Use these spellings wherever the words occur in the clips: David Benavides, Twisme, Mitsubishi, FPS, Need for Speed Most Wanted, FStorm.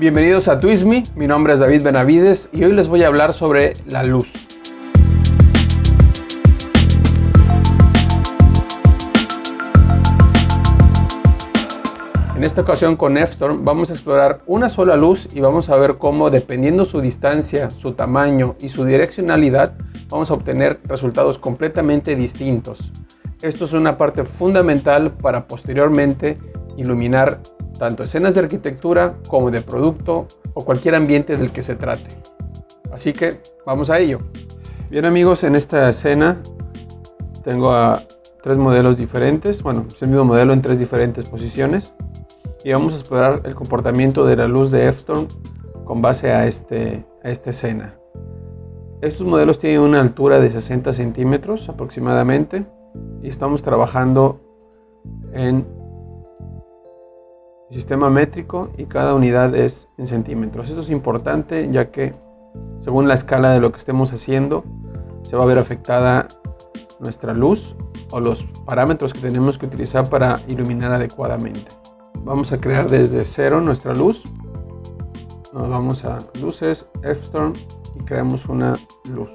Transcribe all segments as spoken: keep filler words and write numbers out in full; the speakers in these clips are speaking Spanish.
Bienvenidos a Twisme, mi nombre es David Benavides y hoy les voy a hablar sobre la luz. En esta ocasión con FStorm vamos a explorar una sola luz y vamos a ver cómo, dependiendo su distancia, su tamaño y su direccionalidad, vamos a obtener resultados completamente distintos. Esto es una parte fundamental para posteriormente iluminar tanto escenas de arquitectura como de producto o cualquier ambiente del que se trate. Así que vamos a ello. Bien amigos, en esta escena tengo a tres modelos diferentes, bueno, es el mismo modelo en tres diferentes posiciones. Y vamos a explorar el comportamiento de la luz de FStorm con base a, este, a esta escena. Estos modelos tienen una altura de sesenta centímetros aproximadamente y estamos trabajando en sistema métrico y cada unidad es en centímetros. Esto es importante ya que según la escala de lo que estemos haciendo se va a ver afectada nuestra luz o los parámetros que tenemos que utilizar para iluminar adecuadamente. Vamos a crear desde cero nuestra luz. Nos vamos a luces, FStorm y creamos una luz.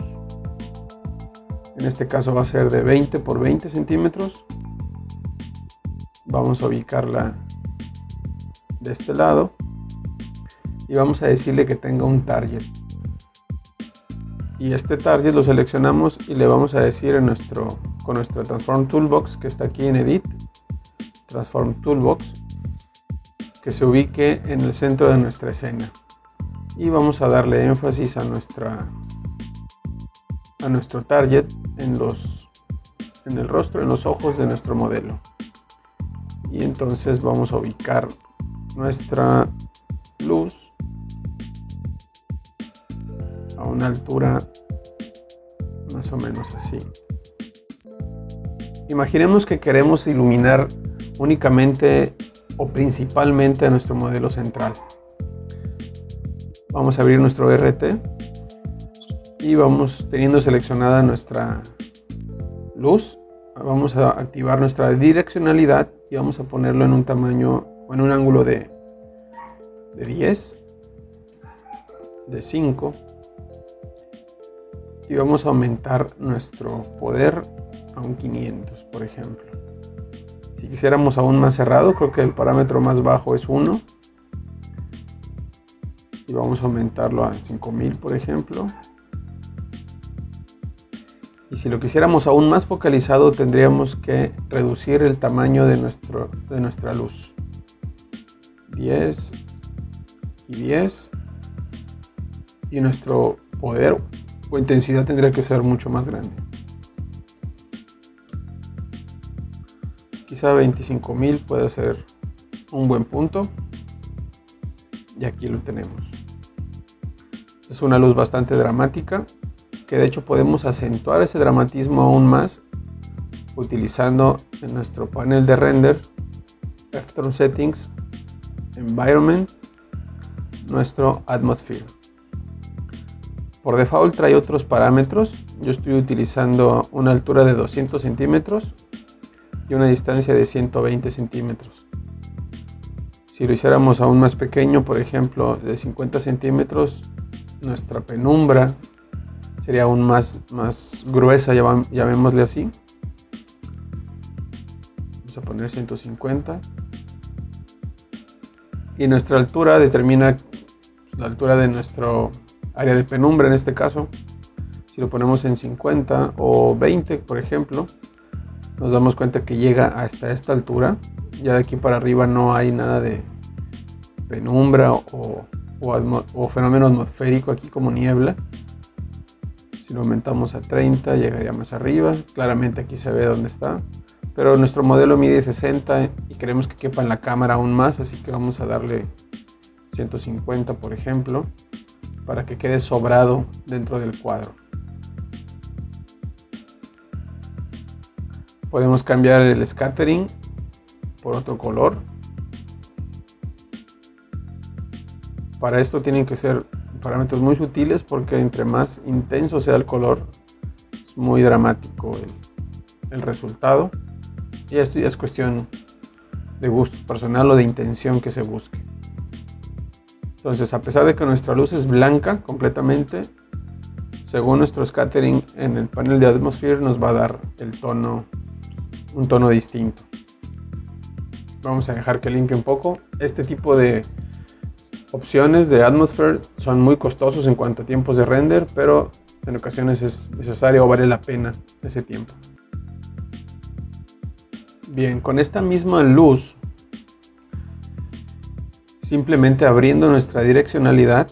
En este caso va a ser de veinte por veinte centímetros. Vamos a ubicarla de este lado y vamos a decirle que tenga un target. Y este target lo seleccionamos y le vamos a decir en nuestro, con nuestra Transform Toolbox que está aquí en Edit, Transform Toolbox, que se ubique en el centro de nuestra escena y vamos a darle énfasis a nuestra a nuestro target en los en el rostro, en los ojos de nuestro modelo, y entonces vamos a ubicar nuestra luz a una altura más o menos así. Imaginemos que queremos iluminar únicamente o principalmente a nuestro modelo central. Vamos a abrir nuestro R T y vamos, teniendo seleccionada nuestra luz, vamos a activar nuestra direccionalidad y vamos a ponerlo en un tamaño o en un ángulo de, de diez, de cinco, y vamos a aumentar nuestro poder a un quinientos, por ejemplo. Si quisiéramos aún más cerrado, creo que el parámetro más bajo es uno. Y vamos a aumentarlo a cinco mil, por ejemplo. Y si lo quisiéramos aún más focalizado, tendríamos que reducir el tamaño de, nuestro, de nuestra luz. diez y diez. Y nuestro poder o intensidad tendría que ser mucho más grande. Quizá veinticinco mil puede ser un buen punto. Y aquí lo tenemos. Es una luz bastante dramática, que de hecho podemos acentuar ese dramatismo aún más utilizando en nuestro panel de render FStorm Settings, Environment, nuestro Atmosphere. Por default trae otros parámetros. Yo estoy utilizando una altura de doscientos centímetros y una distancia de ciento veinte centímetros. Si lo hiciéramos aún más pequeño, por ejemplo de cincuenta centímetros, nuestra penumbra sería aún más, más gruesa, llamémosle así. Vamos a poner ciento cincuenta y nuestra altura determina la altura de nuestro área de penumbra. En este caso, si lo ponemos en cincuenta o veinte, por ejemplo, nos damos cuenta que llega hasta esta altura. Ya de aquí para arriba no hay nada de penumbra o, o, o fenómeno atmosférico aquí como niebla. Si lo aumentamos a treinta llegaría más arriba. Claramente aquí se ve dónde está, pero nuestro modelo mide sesenta y queremos que quepa en la cámara aún más, así que vamos a darle ciento cincuenta, por ejemplo, para que quede sobrado dentro del cuadro. Podemos cambiar el scattering por otro color. Para esto tienen que ser parámetros muy sutiles, porque entre más intenso sea el color, es muy dramático el, el resultado. Y esto ya es cuestión de gusto personal o de intención que se busque. Entonces, a pesar de que nuestra luz es blanca completamente, según nuestro scattering en el panel de atmosphere nos va a dar el tono, un tono distinto. Vamos a dejar que limpie un poco. Este tipo de opciones de atmosphere son muy costosos en cuanto a tiempos de render, pero en ocasiones es necesario o vale la pena ese tiempo. Bien, con esta misma luz, simplemente abriendo nuestra direccionalidad,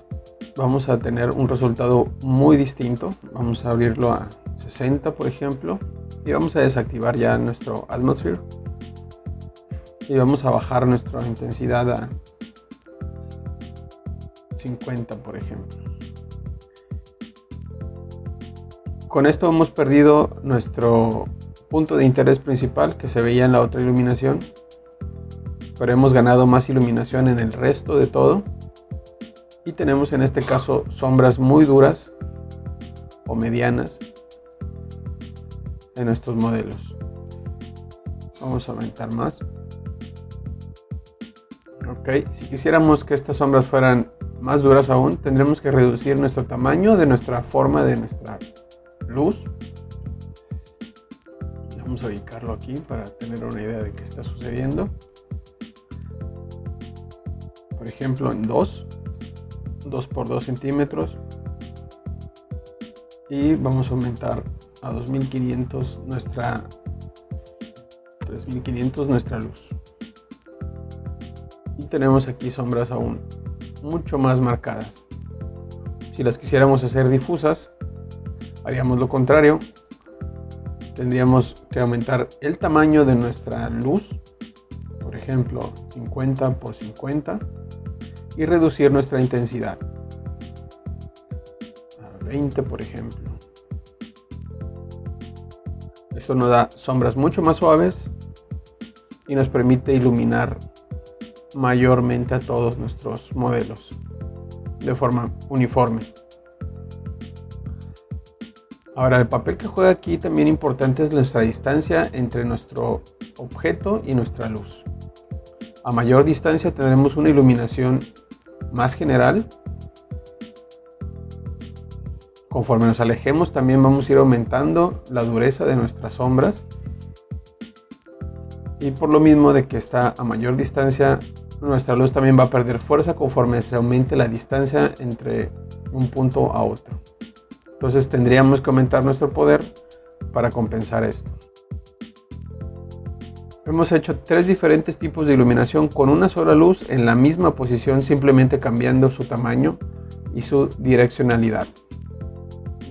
vamos a tener un resultado muy distinto. Vamos a abrirlo a sesenta, por ejemplo, y vamos a desactivar ya nuestro atmosphere. Y vamos a bajar nuestra intensidad a cincuenta, por ejemplo. Con esto hemos perdido nuestro punto de interés principal que se veía en la otra iluminación, pero hemos ganado más iluminación en el resto de todo, y tenemos en este caso sombras muy duras o medianas en estos modelos. Vamos a aumentar más. Ok, si quisiéramos que estas sombras fueran más duras aún, tendremos que reducir nuestro tamaño de nuestra forma de nuestra luz. Vamos a ubicarlo aquí para tener una idea de qué está sucediendo. Por ejemplo, en dos, dos por dos centímetros, y vamos a aumentar a dos mil quinientos nuestra tres mil quinientos nuestra luz, y tenemos aquí sombras aún mucho más marcadas. Si las quisiéramos hacer difusas, haríamos lo contrario. Tendríamos que aumentar el tamaño de nuestra luz, por ejemplo cincuenta por cincuenta, y reducir nuestra intensidad a veinte, por ejemplo. Esto nos da sombras mucho más suaves y nos permite iluminar mayormente a todos nuestros modelos de forma uniforme. Ahora, el papel que juega aquí también importante es nuestra distancia entre nuestro objeto y nuestra luz. A mayor distancia tendremos una iluminación más general. Conforme nos alejemos también vamos a ir aumentando la dureza de nuestras sombras, y por lo mismo de que está a mayor distancia, nuestra luz también va a perder fuerza conforme se aumente la distancia entre un punto a otro. Entonces tendríamos que aumentar nuestro poder para compensar esto. Hemos hecho tres diferentes tipos de iluminación con una sola luz en la misma posición, simplemente cambiando su tamaño y su direccionalidad.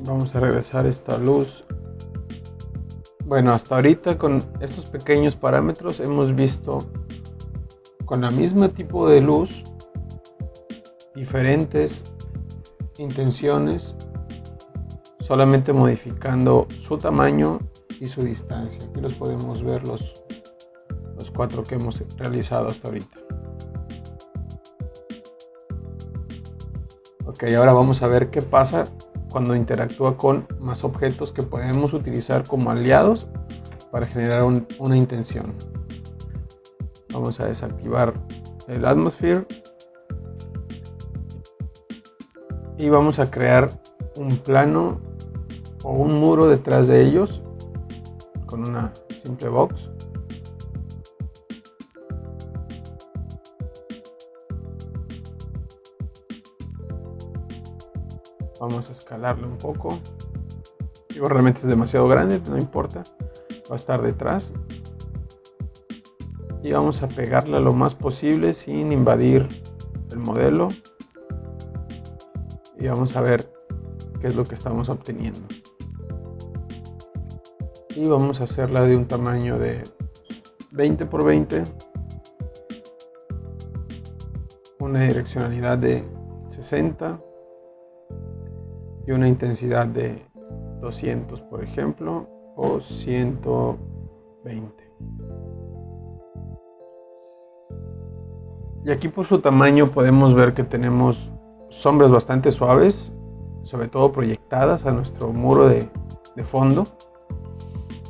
Vamos a regresar esta luz. Bueno, hasta ahorita con estos pequeños parámetros hemos visto con la misma tipo de luz diferentes intenciones, solamente modificando su tamaño y su distancia. Aquí los podemos ver, los los cuatro que hemos realizado hasta ahorita. Ok, ahora vamos a ver qué pasa cuando interactúa con más objetos que podemos utilizar como aliados para generar un, una intención. Vamos a desactivar el atmosphere y vamos a crear un plano o un muro detrás de ellos con una simple box. Vamos a escalarlo un poco. Digo, realmente es demasiado grande, no importa, va a estar detrás, y vamos a pegarla lo más posible sin invadir el modelo, y vamos a ver qué es lo que estamos obteniendo. Y vamos a hacerla de un tamaño de veinte por veinte, una direccionalidad de sesenta y una intensidad de doscientos, por ejemplo, o ciento veinte. Y aquí por su tamaño podemos ver que tenemos sombras bastante suaves, sobre todo proyectadas a nuestro muro de, de fondo,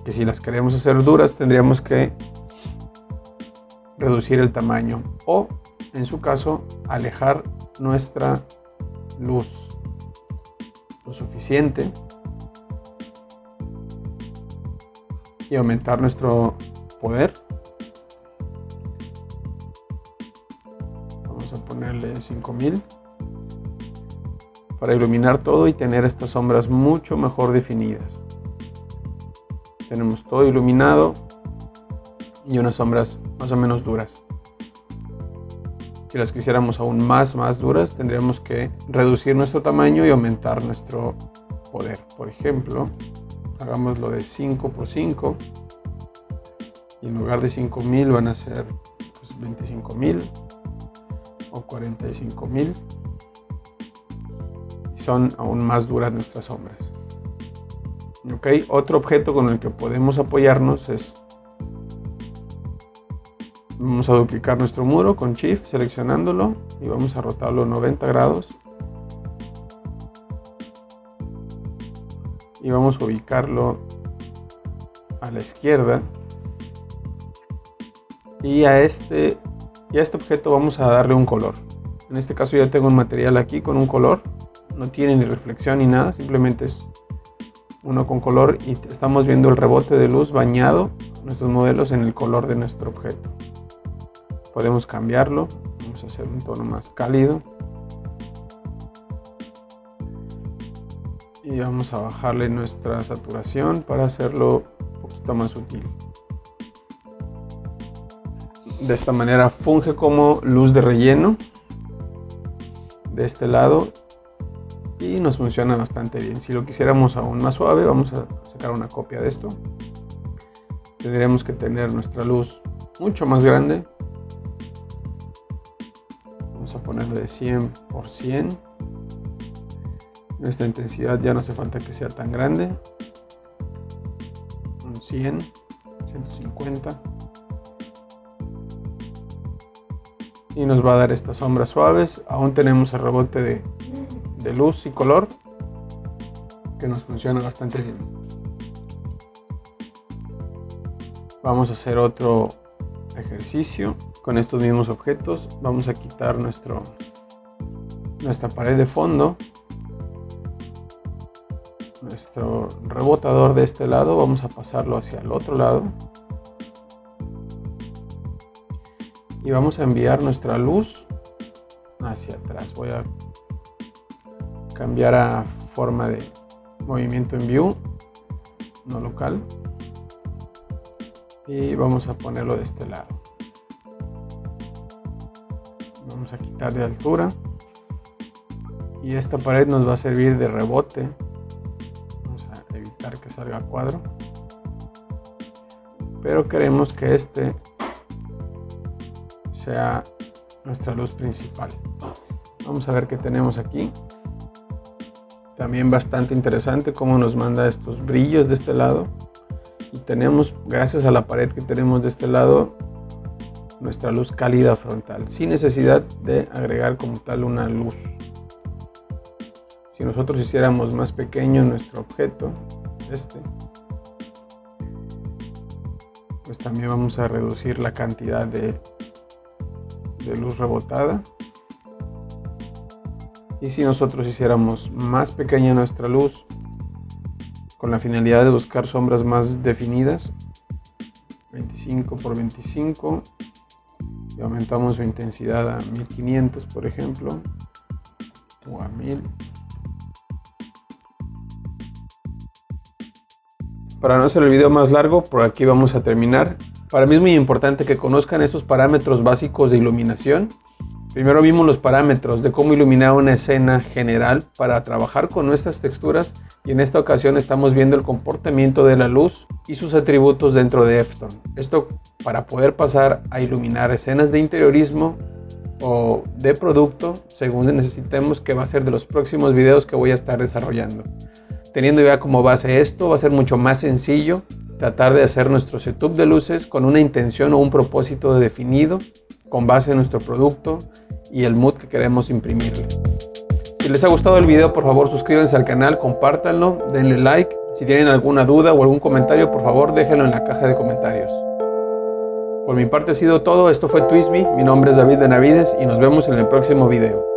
que si las queremos hacer duras tendríamos que reducir el tamaño, o en su caso alejar nuestra luz lo suficiente y aumentar nuestro poder. Vamos a ponerle cinco mil para iluminar todo y tener estas sombras mucho mejor definidas. Tenemos todo iluminado y unas sombras más o menos duras. Si las quisiéramos aún más, más duras, tendríamos que reducir nuestro tamaño y aumentar nuestro poder. Por ejemplo, hagámoslo de cinco por cinco. Y en lugar de cinco mil van a ser pues, veinticinco mil o cuarenta y cinco mil. Y son aún más duras nuestras sombras. ¿Okay? Otro objeto con el que podemos apoyarnos es... Vamos a duplicar nuestro muro con Shift seleccionándolo y vamos a rotarlo noventa grados. Y vamos a ubicarlo a la izquierda. Y a este, y a este objeto vamos a darle un color. En este caso ya tengo un material aquí con un color. No tiene ni reflexión ni nada, simplemente es uno con color y estamos viendo el rebote de luz bañado, nuestros modelos, en el color de nuestro objeto. Podemos cambiarlo, vamos a hacer un tono más cálido y vamos a bajarle nuestra saturación para hacerlo un poquito más sutil. De esta manera funge como luz de relleno de este lado y nos funciona bastante bien. Si lo quisiéramos aún más suave, vamos a sacar una copia de esto. Tendríamos que tener nuestra luz mucho más grande. Vamos a ponerle de cien por cien. Nuestra intensidad ya no hace falta que sea tan grande. Un cien, ciento cincuenta. Y nos va a dar estas sombras suaves. Aún tenemos el rebote de, de luz y color, que nos funciona bastante bien. Vamos a hacer otro ejercicio con estos mismos objetos. Vamos a quitar nuestro, nuestra pared de fondo, nuestro rebotador de este lado, vamos a pasarlo hacia el otro lado y vamos a enviar nuestra luz hacia atrás. Voy a cambiar a forma de movimiento en view, no local, y vamos a ponerlo de este lado. Vamos a quitar de altura y esta pared nos va a servir de rebote. Vamos a evitar que salga cuadro, pero queremos que este sea nuestra luz principal. Vamos a ver qué tenemos aquí. También bastante interesante cómo nos manda estos brillos de este lado. Y tenemos, gracias a la pared que tenemos de este lado, nuestra luz cálida frontal, sin necesidad de agregar como tal una luz. Si nosotros hiciéramos más pequeño nuestro objeto, este, pues también vamos a reducir la cantidad de, de luz rebotada. Y si nosotros hiciéramos más pequeña nuestra luz, con la finalidad de buscar sombras más definidas, veinticinco por veinticinco, y aumentamos su intensidad a mil quinientos por ejemplo, o a mil. Para no hacer el video más largo, por aquí vamos a terminar. Para mí es muy importante que conozcan estos parámetros básicos de iluminación. Primero vimos los parámetros de cómo iluminar una escena general para trabajar con nuestras texturas, y en esta ocasión estamos viendo el comportamiento de la luz y sus atributos dentro de FStorm. Esto para poder pasar a iluminar escenas de interiorismo o de producto, según necesitemos, que va a ser de los próximos videos que voy a estar desarrollando. Teniendo ya como base esto, va a ser mucho más sencillo tratar de hacer nuestro setup de luces con una intención o un propósito definido, con base en nuestro producto y el mood que queremos imprimirle. Si les ha gustado el video, por favor suscríbanse al canal, compártanlo, denle like. Si tienen alguna duda o algún comentario, por favor déjenlo en la caja de comentarios. Por mi parte ha sido todo, esto fue Twisme, mi nombre es David Benavides y nos vemos en el próximo video.